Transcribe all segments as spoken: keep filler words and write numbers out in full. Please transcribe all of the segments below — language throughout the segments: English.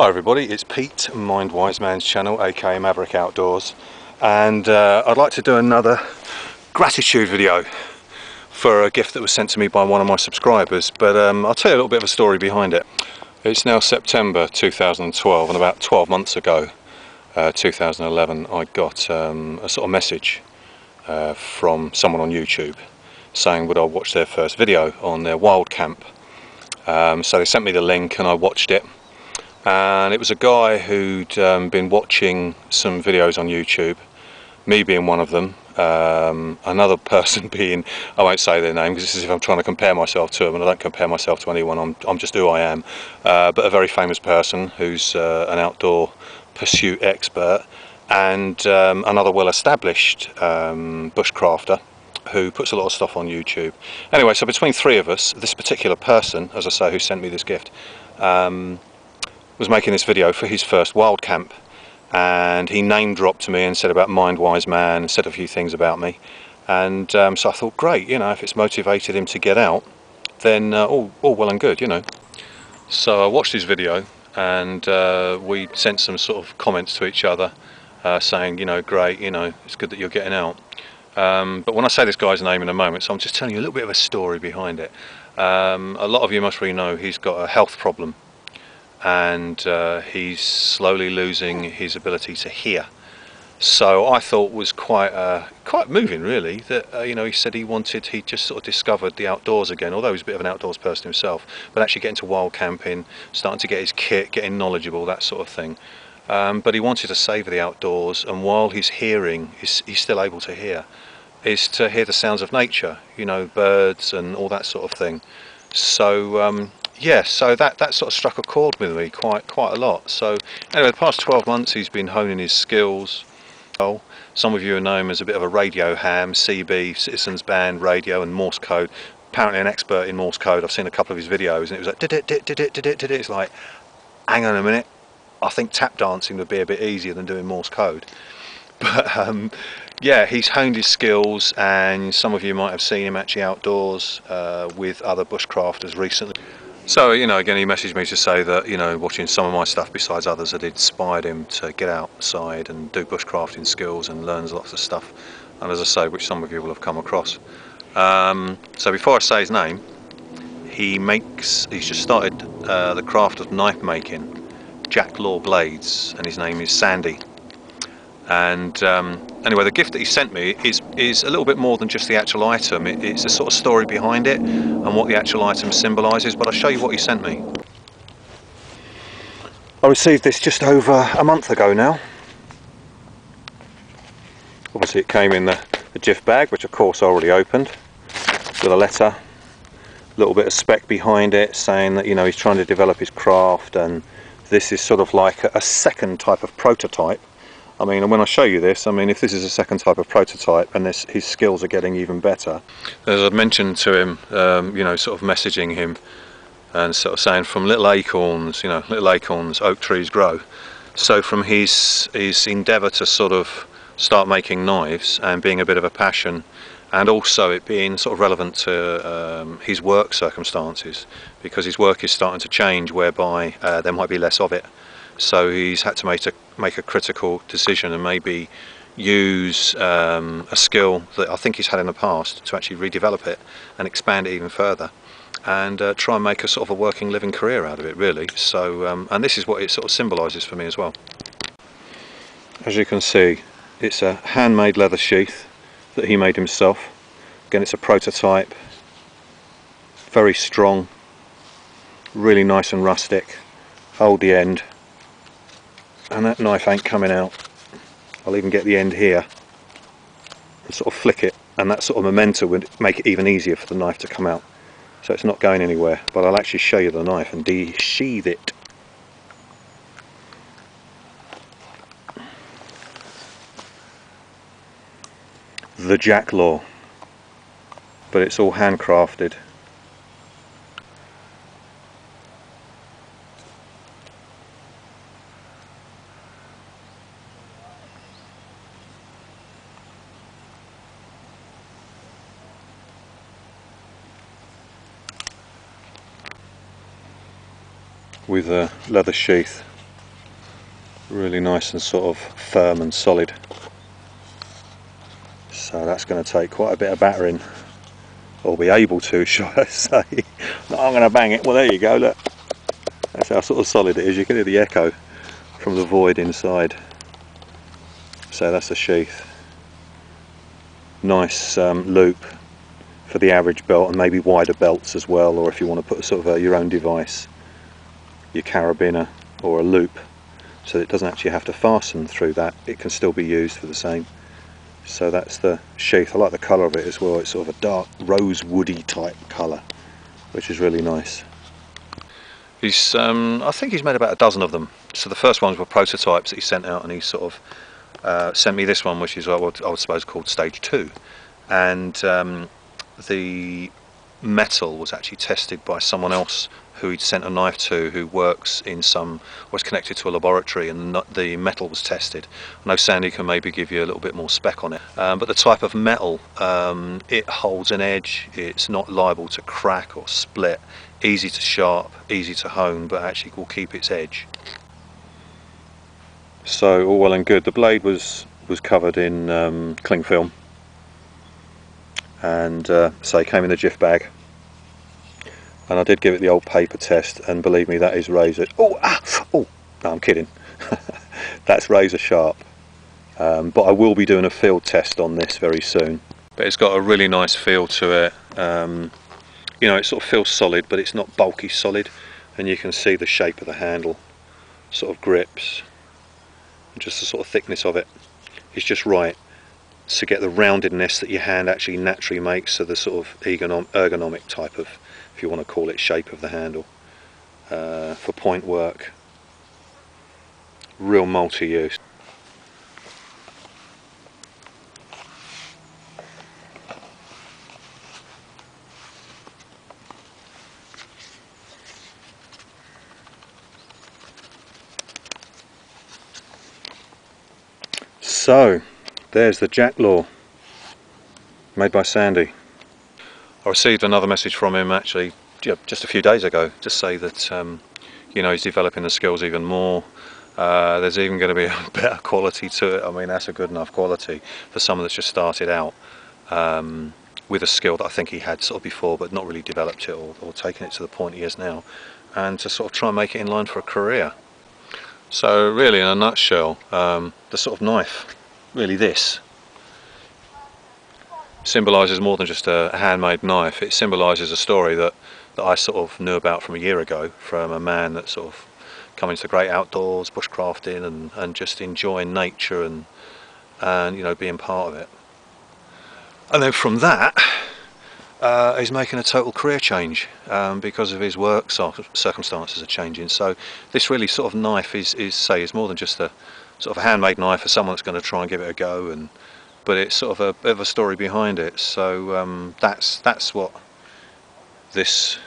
Hi everybody, it's Pete, MindWise Man's channel, aka Maverick Outdoors, and uh, I'd like to do another gratitude video for a gift that was sent to me by one of my subscribers, but um, I'll tell you a little bit of a story behind it. It's now September two thousand twelve, and about twelve months ago, uh, two thousand eleven, I got um, a sort of message uh, from someone on YouTube saying would I watch their first video on their wild camp. Um, so they sent me the link and I watched it, and it was a guy who'd um, been watching some videos on YouTube, me being one of them, um, another person being, I won't say their name because this is if I'm trying to compare myself to them, and I don't compare myself to anyone, I'm, I'm just who I am, uh, but a very famous person who's uh, an outdoor pursuit expert, and um, another well-established um, bushcrafter who puts a lot of stuff on YouTube. Anyway, so between three of us, this particular person, as I say, who sent me this gift, um, was making this video for his first wild camp, and he name dropped to me and said about MindWise Man and said a few things about me, and um, so I thought, great, you know, if it's motivated him to get out, then uh, all, all well and good, you know. So I watched his video, and uh, we sent some sort of comments to each other uh, saying, you know, great, you know, it's good that you're getting out. Um, but when I say this guy's name in a moment, so I'm just telling you a little bit of a story behind it. Um, a lot of you must really know he's got a health problem, and uh, he's slowly losing his ability to hear. So I thought was quite uh, quite moving, really, that uh, you know, he said he wanted, he just sort of discovered the outdoors again, although he's a bit of an outdoors person himself, but actually getting to wild camping, starting to get his kit, getting knowledgeable, that sort of thing. Um, but he wanted to savour the outdoors, and while his hearing is he's still able to hear, is to hear the sounds of nature, you know, birds and all that sort of thing. So um, yeah, so that, that sort of struck a chord with me quite quite a lot. So anyway, the past twelve months he's been honing his skills. Some of you know him as a bit of a radio ham, C B, Citizens Band, radio and Morse code. Apparently an expert in Morse code. I've seen a couple of his videos and it was like, did it, did it, did it, did it. It's like, hang on a minute, I think tap dancing would be a bit easier than doing Morse code. But um, yeah, he's honed his skills, and some of you might have seen him actually outdoors uh, with other bushcrafters recently. So, you know, again, he messaged me to say that, you know, watching some of my stuff besides others had inspired him to get outside and do bushcrafting skills and learns lots of stuff, and as I say, which some of you will have come across. Um, so before I say his name, he makes, he's just started uh, the craft of knife making, Jacklore Blades, and his name is Sandy. And um, anyway, the gift that he sent me is is a little bit more than just the actual item. It, it's a sort of story behind it and what the actual item symbolises, but I'll show you what he sent me. I received this just over a month ago now. Obviously it came in the, the gift bag, which of course I already opened, with a letter, a little bit of spec behind it saying that, you know, he's trying to develop his craft, and this is sort of like a, a second type of prototype. I mean, and when I show you this, I mean, if this is a second type of prototype, and this, his skills are getting even better. As I mentioned to him, um, you know, sort of messaging him and sort of saying from little acorns, you know, little acorns, oak trees grow. So from his, his endeavour to sort of start making knives and being a bit of a passion, and also it being sort of relevant to um, his work circumstances, because his work is starting to change whereby uh, there might be less of it. So he's had to make a, make a critical decision and maybe use um, a skill that I think he's had in the past to actually redevelop it and expand it even further, and uh, try and make a sort of a working living career out of it, really. So um, and this is what it sort of symbolises for me as well. As you can see, it's a handmade leather sheath that he made himself. Again, it's a prototype, very strong, really nice and rustic, hold the end. And that knife ain't coming out. I'll even get the end here and sort of flick it, and that sort of momentum would make it even easier for the knife to come out. So it's not going anywhere, but I'll actually show you the knife and de-sheathe it. The Jacklore, but it's all handcrafted. With a leather sheath really nice and sort of firm and solid. So that's going to take quite a bit of battering, or be able to, shall I say. No, I'm going to bang it. Well, there you go, look. That's how sort of solid it is. You can hear the echo from the void inside. So that's the sheath. Nice um, loop for the average belt, and maybe wider belts as well, or if you want to put sort of a, your own device, your carabiner or a loop, so that it doesn't actually have to fasten through that. It can still be used for the same. So that's the sheath. I like the colour of it as well. It's sort of a dark rosewoody type colour, which is really nice. He's, um, I think he's made about a dozen of them. So the first ones were prototypes that he sent out, and he sort of uh, sent me this one, which is what I would suppose called stage two. And um, the metal was actually tested by someone else who he'd sent a knife to, who works in some, was connected to a laboratory, and the metal was tested. I know Sandy can maybe give you a little bit more spec on it, um, but the type of metal, um, it holds an edge, it's not liable to crack or split, easy to sharp, easy to hone, but actually will keep its edge. So all well and good. The blade was, was covered in um, cling film, and uh, so it came in the gift bag. And I did give it the old paper test, and believe me, that is razor. Oh, ah, oh, no, I'm kidding. That's razor sharp. Um, but I will be doing a field test on this very soon. But it's got a really nice feel to it. Um, you know, it sort of feels solid, but it's not bulky solid. And you can see the shape of the handle, sort of grips, and just the sort of thickness of it. It's just right to get the roundedness that your hand actually naturally makes, so the sort of ergonomic type of, if you want to call it, shape of the handle uh, for point work. Real multi-use. So there's the Jacklore, made by Sandy. I received another message from him actually just a few days ago to say that um, you know, he's developing the skills even more. Uh, there's even going to be a better quality to it. I mean, that's a good enough quality for someone that's just started out um, with a skill that I think he had sort of before, but not really developed it or, or taken it to the point he is now, and to sort of try and make it in line for a career. So really, in a nutshell, um, the sort of knife, really this, symbolises more than just a handmade knife. It symbolises a story that, that I sort of knew about from a year ago, from a man that sort of come into the great outdoors, bushcrafting, and, and just enjoying nature, and, and you know, being part of it. And then from that, uh, he's making a total career change um, because of his work circumstances are changing. So this really sort of knife is, is say, is more than just a sort of a handmade knife for someone that's going to try and give it a go, and but it's sort of a bit of a story behind it. So um, that's that's what this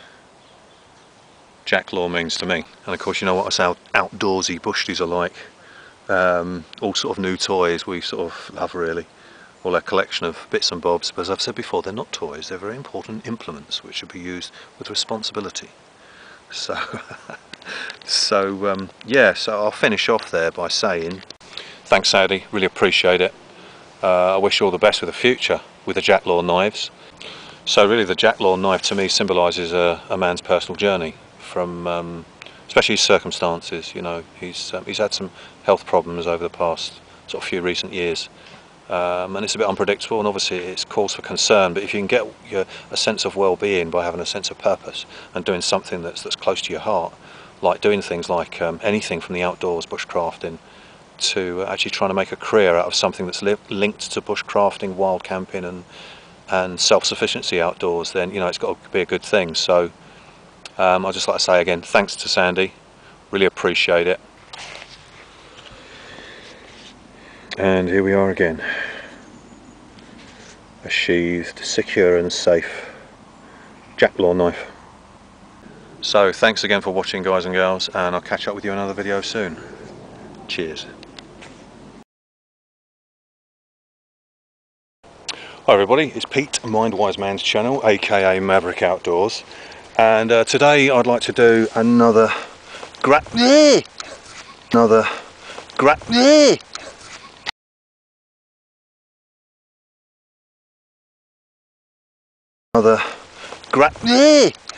Jacklore means to me. And of course, you know what us out outdoorsy bushies are like. Um, all sort of new toys we sort of love, really. All our collection of bits and bobs. But as I've said before, they're not toys. They're very important implements which should be used with responsibility. So, so um, yeah, so I'll finish off there by saying thanks, Sandy. Really appreciate it. Uh, I wish you all the best with the future with the Jacklore knives. So really, the Jacklore knife to me symbolises a, a man's personal journey from, um, especially his circumstances. You know, he's um, he's had some health problems over the past sort of few recent years, um, and it's a bit unpredictable. And obviously, it's cause for concern. But if you can get your, a sense of well-being by having a sense of purpose and doing something that's that's close to your heart, like doing things like um, anything from the outdoors, bushcrafting, to actually trying to make a career out of something that's li linked to bushcrafting, wild camping, and and self-sufficiency outdoors, then you know it's got to be a good thing. So um, I'd just like to say again, thanks to Sandy, really appreciate it. And here we are again, a sheathed, secure and safe Jacklore knife. So thanks again for watching, guys and girls, and I'll catch up with you in another video soon. Cheers. Hi everybody, it's Pete, MindWise Man's channel, aka Maverick Outdoors, and uh, today I'd like to do another gra another gra- Ugh. Another gra- Ugh.